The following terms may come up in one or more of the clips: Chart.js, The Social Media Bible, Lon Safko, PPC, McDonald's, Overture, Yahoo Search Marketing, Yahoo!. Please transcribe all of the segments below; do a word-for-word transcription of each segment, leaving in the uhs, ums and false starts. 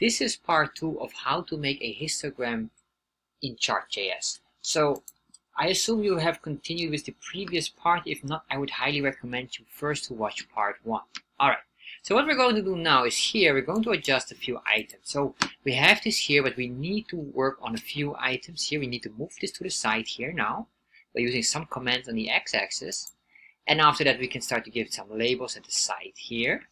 This is part two of how to make a histogram in Chart.js. So I assume you have continued with the previous part. If not, I would highly recommend you first to watch part one. Alright, so what we're going to do now is here, we're going to adjust a few items. So we have this here, but we need to work on a few items here. We need to move this to the side here now by using some commands on the x-axis. And after that, we can start to give some labels at the side here.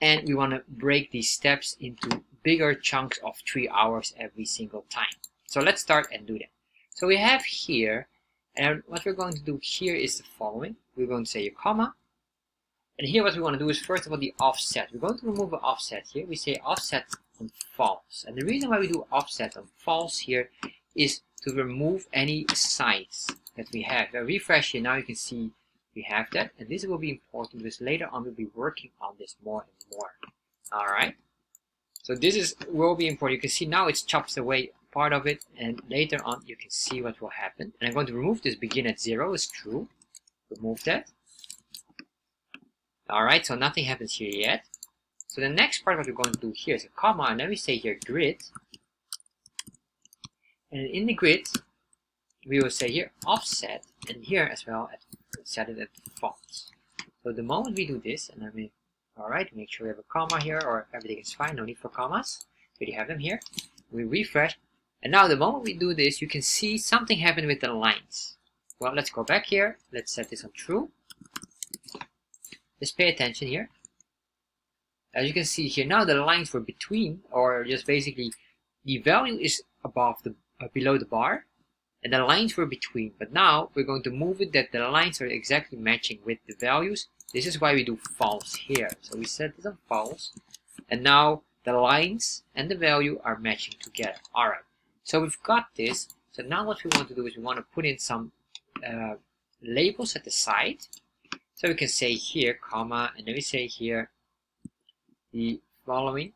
And we want to break these steps into bigger chunks of three hours every single time. So let's start and do that. So we have here, and what we're going to do here is the following. We're going to say a comma. And here what we want to do is first of all the offset. We're going to remove an offset here. We say offset on false. And the reason why we do offset on false here is to remove any size that we have. If I refresh here, now you can see we have that, and this will be important because later on we'll be working on this more and more. All right, so this is will be important. You can see now it's chops away part of it, and later on you can see what will happen. And I'm going to remove this begin at zero is true. Remove that. All right, so nothing happens here yet. So the next part what we're going to do here is a comma, and then we say here grid, and in the grid we will say here offset, and here as well at set it at false. So the moment we do this, and I mean, all right, make sure we have a comma here, or everything is fine, no need for commas. We already have them here. We refresh, and now the moment we do this, you can see something happened with the lines. Well, let's go back here. Let's set this on true. Just pay attention here. As you can see here, now the lines were between, or just basically, the value is above the uh, below the bar. And the lines were between, but now we're going to move it that the lines are exactly matching with the values. This is why we do false here. So we set this on false, and now the lines and the value are matching together. All right, so we've got this. So now what we want to do is we want to put in some uh, labels at the side. So we can say here comma, and then we say here the following.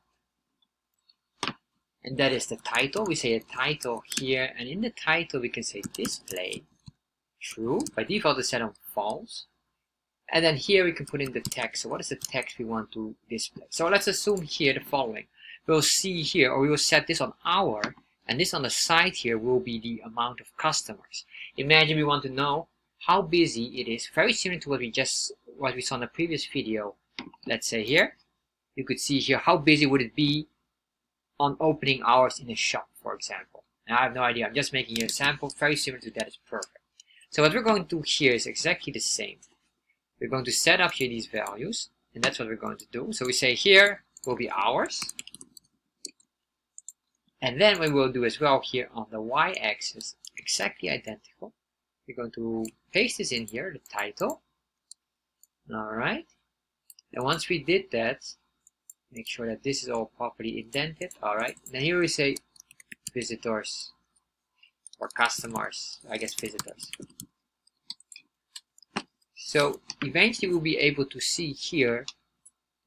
And that is the title. We say a title here, and in the title we can say display true. By default it's set on false. And then here we can put in the text. So what is the text we want to display? So let's assume here the following. We'll see here, or we will set this on hour, and this on the side here will be the amount of customers. Imagine we want to know how busy it is. Very similar to what we just what we saw in the previous video. Let's say here, you could see here how busy would it be on opening hours in a shop, for example. Now I have no idea, I'm just making a sample. Very similar to that is perfect. So what we're going to do here is exactly the same. We're going to set up here these values, and that's what we're going to do. So we say here will be hours, and then we will do as well here on the y-axis exactly identical. We're going to paste this in here, the title. All right, and once we did that, make sure that this is all properly indented. All right, then here we say visitors or customers, I guess visitors. So eventually we'll be able to see here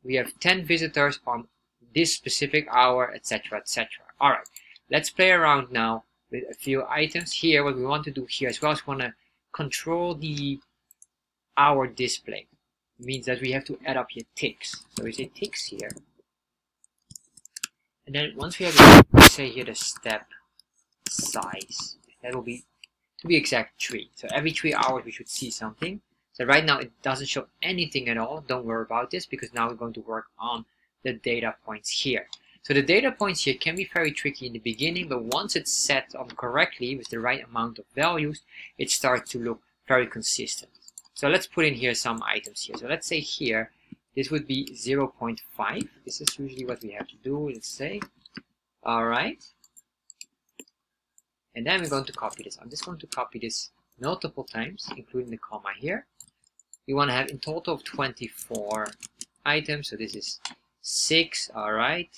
we have ten visitors on this specific hour, etc, etc. All right, let's play around now with a few items here. What we want to do here as well is we want to control the hour display. It means that we have to add up here ticks. So we say ticks here. And then once we have, we say here the step size. That will be, to be exact, three. So every three hours we should see something. So right now it doesn't show anything at all. Don't worry about this, because now we're going to work on the data points here. So the data points here can be very tricky in the beginning, but once it's set on correctly with the right amount of values, it starts to look very consistent. So let's put in here some items here. So let's say here, this would be zero point five. This is usually what we have to do, let's say. All right. And then we're going to copy this. I'm just going to copy this multiple times, including the comma here. We want to have in total of twenty-four items. So this is six, all right.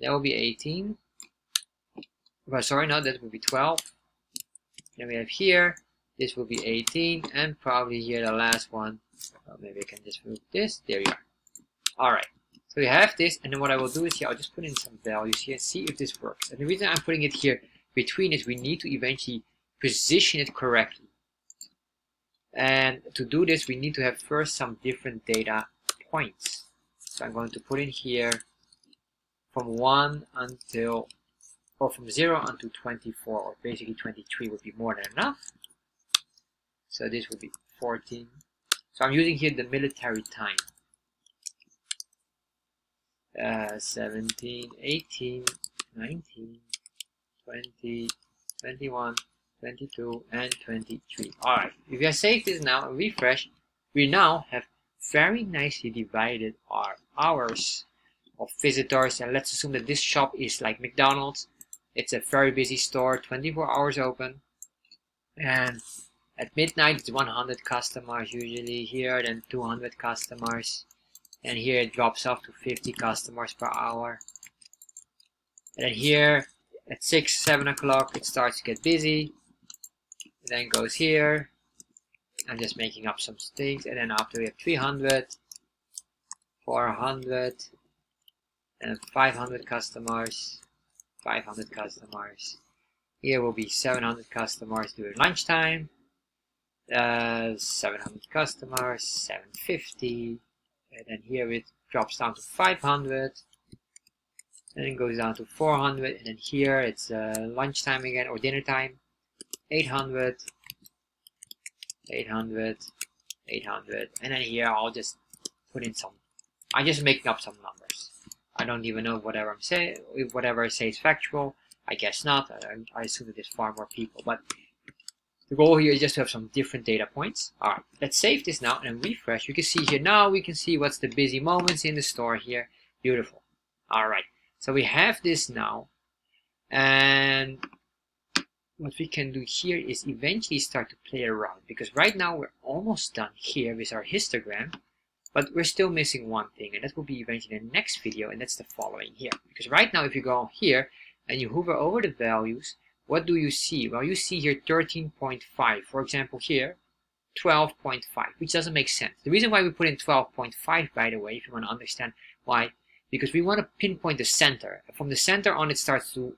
That will be eighteen. Well, sorry, no, that will be twelve. Then we have here, this will be eighteen, and probably here the last one. Well, maybe I can just move this. There you are. All right, so we have this, and then what I will do is here, I'll just put in some values here and see if this works. And the reason I'm putting it here between is we need to eventually position it correctly. And to do this, we need to have first some different data points. So I'm going to put in here from one until, or from zero until twenty-four, or basically twenty-three would be more than enough. So this would be fourteen. So I'm using here the military time. Uh, seventeen, eighteen, nineteen, twenty, twenty-one, twenty-two, and twenty-three. Alright, if you save this now and refresh, we now have very nicely divided our hours of visitors. And let's assume that this shop is like McDonald's. It's a very busy store, twenty-four hours open. And at midnight, it's one hundred customers usually here, then two hundred customers. And here it drops off to fifty customers per hour. And then here at six, seven o'clock, it starts to get busy. It then goes here. I'm just making up some things. And then after we have three hundred, four hundred, and five hundred customers, five hundred customers. Here will be seven hundred customers during lunchtime. Uh, seven hundred customers, seven fifty. And then here it drops down to five hundred, and then goes down to four hundred, and then here it's uh, lunchtime again, or dinner time, eight hundred, eight hundred, eight hundred, and then here I'll just put in some, I'm just making up some numbers. I don't even know whatever I'm saying, if whatever I say is factual, I guess not, I, I assume that there's far more people, but the goal here is just to have some different data points. Alright, let's save this now and refresh. You can see here now, we can see what's the busy moments in the store here. Beautiful. Alright, so we have this now. And what we can do here is eventually start to play around. Because right now we're almost done here with our histogram. But we're still missing one thing. And that will be eventually the next video. And that's the following here. Because right now if you go here and you hover over the values, what do you see? Well, you see here thirteen point five. For example, here, twelve point five, which doesn't make sense. The reason why we put in twelve point five, by the way, if you want to understand why, because we want to pinpoint the center. From the center on, it starts to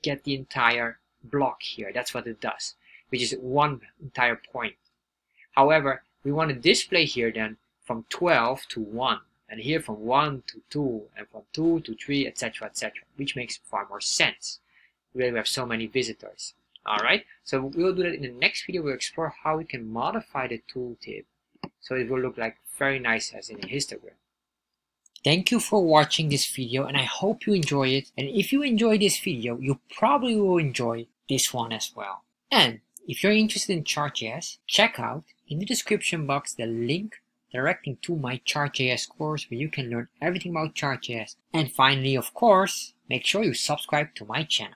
get the entire block here. That's what it does, which is one entire point. However, we want to display here then from twelve to one, and here from one to two, and from two to three, et cetera, et cetera, which makes far more sense. We have so many visitors. Alright, so we'll do that in the next video. We'll explore how we can modify the tooltip so it will look like very nice as in a histogram. Thank you for watching this video, and I hope you enjoy it. And if you enjoy this video, you probably will enjoy this one as well. And if you're interested in Chart.js, check out in the description box the link directing to my Chart.js course where you can learn everything about Chart.js. And finally, of course, make sure you subscribe to my channel.